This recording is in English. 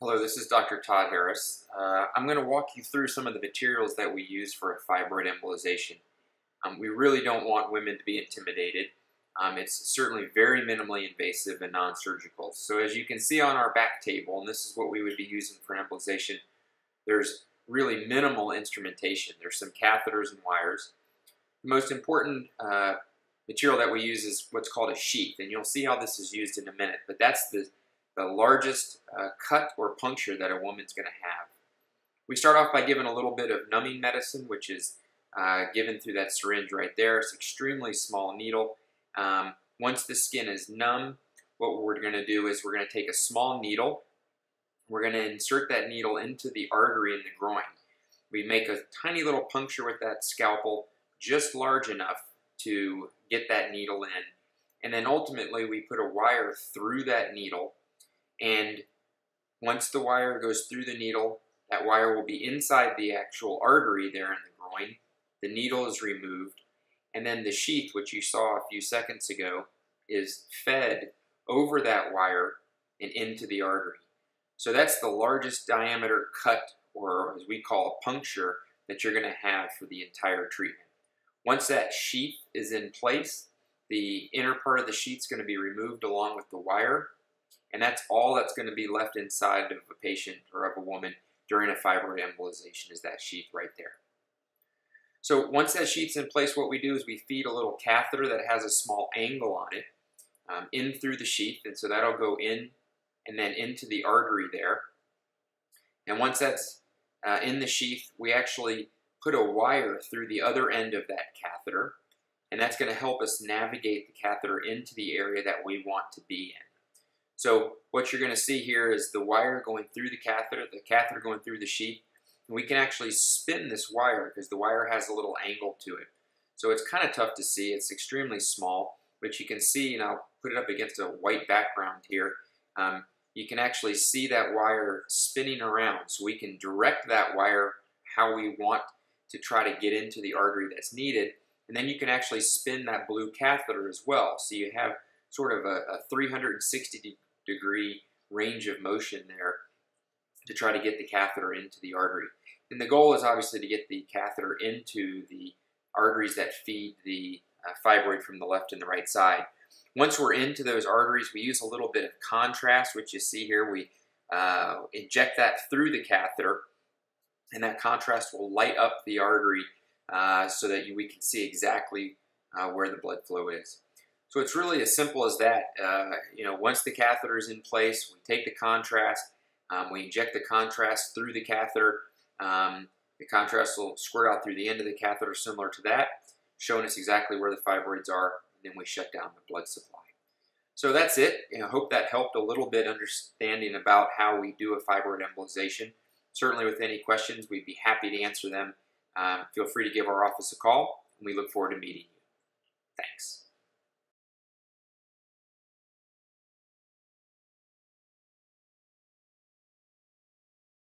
Hello, this is Dr. Todd Harris. I'm going to walk you through some of the materials that we use for a fibroid embolization. We really don't want women to be intimidated. It's certainly very minimally invasive and non-surgical. So as you can see on our back table, and this is what we would be using for embolization, there's really minimal instrumentation. There's some catheters and wires. The most important material that we use is what's called a sheath, and you'll see how this is used in a minute, but that's the largest cut or puncture that a woman's going to have. We start off by giving a little bit of numbing medicine, which is given through that syringe right there. It's an extremely small needle. Once the skin is numb, what we're going to do is we're going to take a small needle. We're going to insert that needle into the artery in the groin. We make a tiny little puncture with that scalpel, just large enough to get that needle in. And then ultimately, we put a wire through that needle. And once the wire goes through the needle, that wire will be inside the actual artery there in the groin. The needle is removed, and then the sheath, which you saw a few seconds ago, is fed over that wire and into the artery. So that's the largest diameter cut, or as we call a puncture, that you're going to have for the entire treatment. Once that sheath is in place, the inner part of the sheath is going to be removed along with the wire. And that's all that's going to be left inside of a patient or of a woman during a fibroid embolization is that sheath right there. So once that sheath's in place, what we do is we feed a little catheter that has a small angle on it in through the sheath. And so that'll go in and then into the artery there. And once that's in the sheath, we actually put a wire through the other end of that catheter. And that's going to help us navigate the catheter into the area that we want to be in. So what you're going to see here is the wire going through the catheter going through the sheath. And we can actually spin this wire because the wire has a little angle to it. So it's kind of tough to see. It's extremely small, but you can see, and I'll put it up against a white background here, you can actually see that wire spinning around. So we can direct that wire how we want to try to get into the artery that's needed. And then you can actually spin that blue catheter as well. So you have sort of a 360-degree range of motion there to try to get the catheter into the artery. And the goal is obviously to get the catheter into the arteries that feed the fibroid from the left and the right side. Once we're into those arteries, we use a little bit of contrast, which you see here. We inject that through the catheter, and that contrast will light up the artery so that we can see exactly where the blood flow is. So it's really as simple as that. Once the catheter is in place, we take the contrast, we inject the contrast through the catheter. The contrast will squirt out through the end of the catheter, similar to that, showing us exactly where the fibroids are, and then we shut down the blood supply. So that's it. I hope that helped a little bit understanding about how we do a fibroid embolization. Certainly with any questions, we'd be happy to answer them. Feel free to give our office a call, and we look forward to meeting you.